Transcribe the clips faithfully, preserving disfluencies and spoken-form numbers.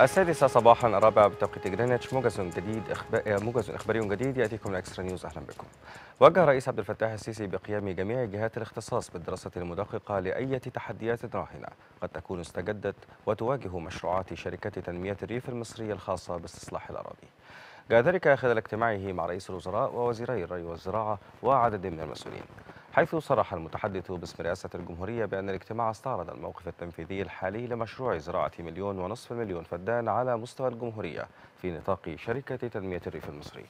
السادسة صباحا الرابعة بتوقيت جرينتش. موجز جديد إخبار... موجز إخباري جديد يأتيكم من إكسترا نيوز. أهلا بكم. وجه الرئيس عبد الفتاح السيسي بقيام جميع جهات الاختصاص بالدراسة المدققة لأية تحديات راهنة قد تكون استجدت وتواجه مشروعات شركات تنمية الريف المصرية الخاصة باستصلاح الأراضي. جاء ذلك خلال اجتماعه مع رئيس الوزراء ووزيري الري والزراعة وعدد من المسؤولين، حيث صرح المتحدث باسم رئاسة الجمهورية بأن الاجتماع استعرض الموقف التنفيذي الحالي لمشروع زراعة مليون ونصف المليون فدان على مستوى الجمهورية في نطاق شركة تنمية الريف المصري.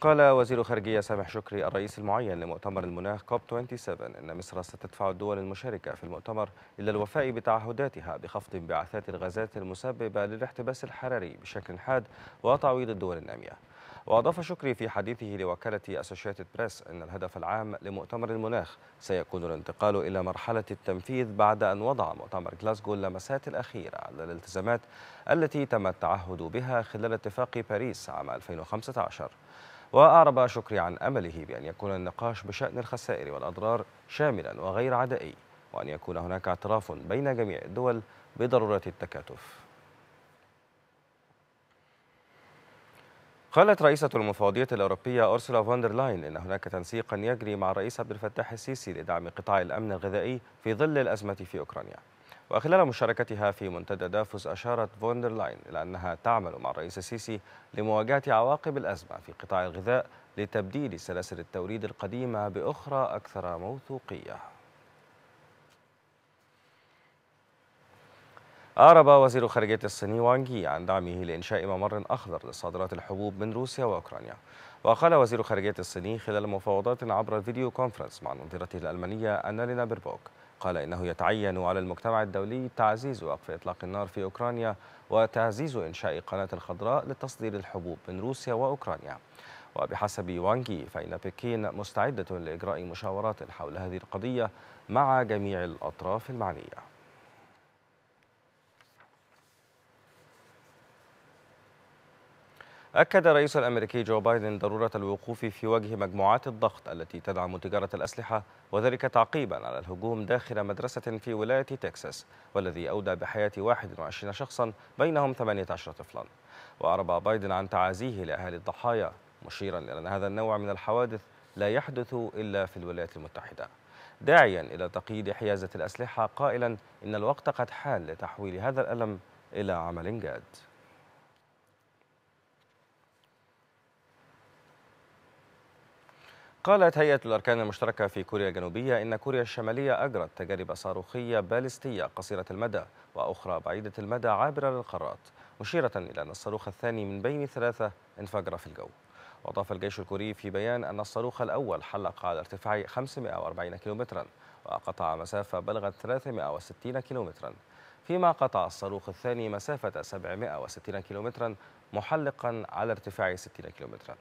قال وزير خارجية سامح شكري الرئيس المعين لمؤتمر المناخ كوب سبعة وعشرين أن مصر ستدفع الدول المشاركة في المؤتمر إلى الوفاء بتعهداتها بخفض انبعاثات الغازات المسببة للاحتباس الحراري بشكل حاد وتعويض الدول النامية. وأضاف شكري في حديثه لوكالة أسوشيتد بريس أن الهدف العام لمؤتمر المناخ سيكون الانتقال إلى مرحلة التنفيذ بعد أن وضع مؤتمر جلاسكو اللمسات الأخيرة على الالتزامات التي تم التعهد بها خلال اتفاق باريس عام ألفين وخمسة عشر. وأعرب شكري عن أمله بأن يكون النقاش بشأن الخسائر والأضرار شاملا وغير عدائي، وأن يكون هناك اعتراف بين جميع الدول بضرورة التكاتف. قالت رئيسة المفوضية الأوروبية أرسولا فوندرلاين إن هناك تنسيقا يجري مع الرئيس عبد الفتاح السيسي لدعم قطاع الأمن الغذائي في ظل الأزمة في أوكرانيا. وخلال مشاركتها في منتدى دافوس أشارت فوندرلاين إلى أنها تعمل مع الرئيس السيسي لمواجهة عواقب الأزمة في قطاع الغذاء لتبديل سلاسل التوريد القديمة بأخرى أكثر موثوقية. أعرب وزير خارجية الصين وانجي عن دعمه لإنشاء ممر أخضر لصادرات الحبوب من روسيا وأوكرانيا. وقال وزير خارجية الصين خلال مفاوضات عبر فيديو كونفرنس مع نظيرته الألمانية أنالينا بربوك، قال إنه يتعين على المجتمع الدولي تعزيز وقف إطلاق النار في أوكرانيا وتعزيز إنشاء قناة الخضراء لتصدير الحبوب من روسيا وأوكرانيا. وبحسب وانجي فإن بكين مستعدة لإجراء مشاورات حول هذه القضية مع جميع الأطراف المعنية. أكد الرئيس الأمريكي جو بايدن ضرورة الوقوف في وجه مجموعات الضغط التي تدعم تجارة الأسلحة، وذلك تعقيبا على الهجوم داخل مدرسة في ولاية تكساس والذي أودى بحياة واحد وعشرين شخصا بينهم ثمانية عشر طفلا. وأعرب بايدن عن تعازيه لأهالي الضحايا، مشيرا إلى أن هذا النوع من الحوادث لا يحدث إلا في الولايات المتحدة، داعيا إلى تقييد حيازة الأسلحة قائلا إن الوقت قد حان لتحويل هذا الألم إلى عمل جاد. قالت هيئة الأركان المشتركة في كوريا الجنوبية إن كوريا الشمالية أجرت تجارب صاروخية باليستية قصيرة المدى وأخرى بعيدة المدى عابرة للقارات، مشيرة إلى أن الصاروخ الثاني من بين ثلاثة انفجر في الجو. وأضاف الجيش الكوري في بيان أن الصاروخ الأول حلق على ارتفاع خمسمائة وأربعين كيلومترا وقطع مسافة بلغت ثلاثمائة وستين كيلومترا، فيما قطع الصاروخ الثاني مسافة سبعمائة وستين كيلومترا محلقا على ارتفاع ستين كيلومترا.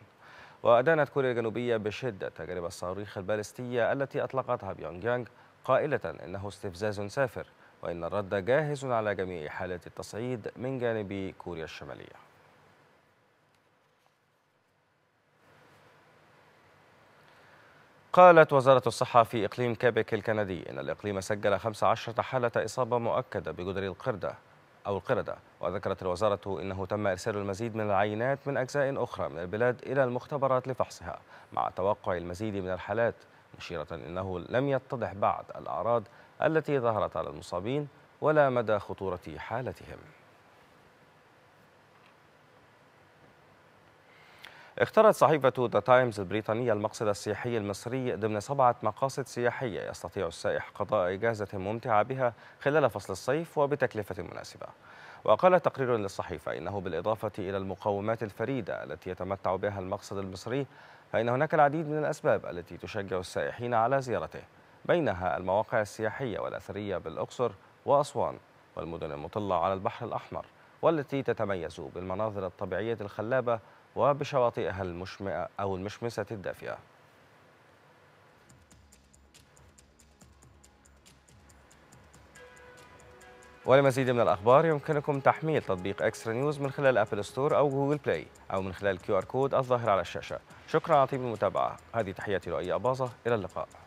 وأدانت كوريا الجنوبية بشدة تجربة الصواريخ البالستية التي أطلقتها بيونغ يانغ، قائلة إنه استفزاز سافر وإن الرد جاهز على جميع حالات التصعيد من جانب كوريا الشمالية. قالت وزارة الصحة في إقليم كيبيك الكندي إن الإقليم سجل خمس عشرة حالة إصابة مؤكدة بجدري القردة أو القردة، وذكرت الوزارة إنه تم إرسال المزيد من العينات من أجزاء أخرى من البلاد إلى المختبرات لفحصها مع توقع المزيد من الحالات، مشيرة إنه لم يتضح بعد الأعراض التي ظهرت على المصابين ولا مدى خطورة حالتهم. اختارت صحيفة The Times البريطانية المقصد السياحي المصري ضمن سبعة مقاصد سياحية يستطيع السائح قضاء إجازة ممتعة بها خلال فصل الصيف وبتكلفة مناسبة. وقال تقرير للصحيفة إنه بالإضافة إلى المقومات الفريدة التي يتمتع بها المقصد المصري، فإن هناك العديد من الأسباب التي تشجع السائحين على زيارته، بينها المواقع السياحية والأثرية بالأقصر وأسوان والمدن المطلة على البحر الأحمر والتي تتميز بالمناظر الطبيعية الخلابة وبشواطئها المشمئة أو المشمسة الدافئة. ولمزيد من الأخبار يمكنكم تحميل تطبيق إكسترا نيوز من خلال أبل ستور أو جوجل بلاي أو من خلال كيو آر كود الظاهر على الشاشة. شكرا على طيب المتابعة. هذه تحياتي لؤي أباظة، إلى اللقاء.